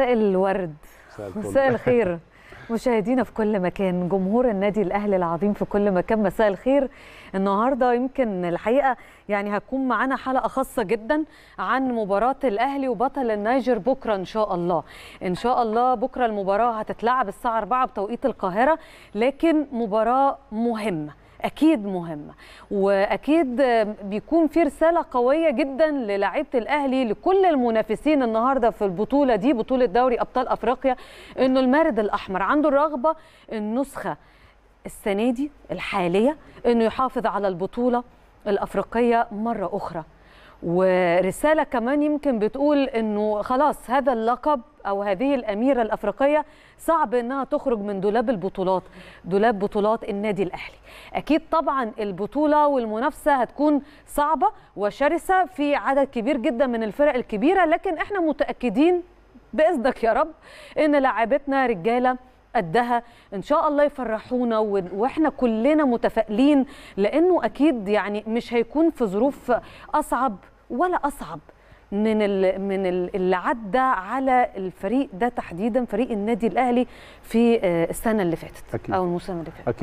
مساء الورد، مساء الخير مشاهدينا في كل مكان، جمهور النادي الأهلي العظيم في كل مكان، مساء الخير. النهارده يمكن الحقيقه يعني هتكون معانا حلقه خاصه جدا عن مباراه الأهلي وبطل النيجر بكره ان شاء الله. ان شاء الله بكره المباراه هتتلعب الساعه 4 بتوقيت القاهره، لكن مباراه مهمه، أكيد مهمة، وأكيد بيكون في رسالة قوية جدا للاعيبة الأهلي لكل المنافسين النهاردة في البطولة دي، بطولة دوري أبطال أفريقيا، إنه المارد الأحمر عنده الرغبة النسخة السنة دي الحالية إنه يحافظ على البطولة الأفريقية مرة أخرى. ورسالة كمان يمكن بتقول إنه خلاص هذا اللقب أو هذه الأميرة الأفريقية صعب إنها تخرج من دولاب البطولات، دولاب بطولات النادي الأهلي. أكيد طبعا البطولة والمنافسة هتكون صعبة وشرسة في عدد كبير جدا من الفرق الكبيرة، لكن احنا متأكدين بإذنك يا رب إن لاعبتنا رجالة قدها ان شاء الله يفرحونا، واحنا كلنا متفائلين، لانه اكيد يعني مش هيكون في ظروف اصعب ولا اصعب من اللي عدى على الفريق ده، تحديدا فريق النادي الاهلي في السنه اللي فاتت او الموسم اللي فات.